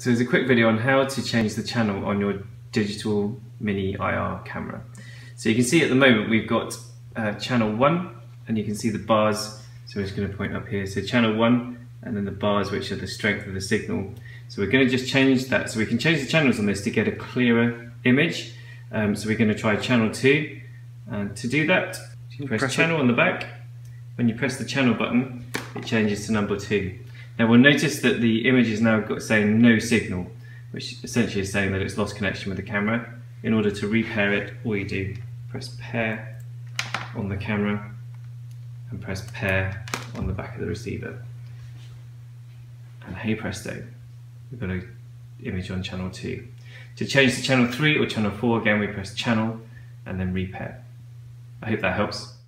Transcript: So there's a quick video on how to change the channel on your digital mini IR camera. So you can see at the moment we've got channel 1 and you can see the bars, so I'm just going to point up here, so channel 1 and then the bars which are the strength of the signal. So we're going to just change that, so we can change the channels on this to get a clearer image. So we're going to try channel 2, and to do that you press channel on the back. When you press the channel button it changes to number 2. Now we'll notice that the image is now got saying no signal, which essentially is saying that it's lost connection with the camera. In order to repair it, all you do, press pair on the camera and press pair on the back of the receiver. And hey presto, we've got an image on channel 2. To change to channel 3 or channel 4, again we press channel and then repair. I hope that helps.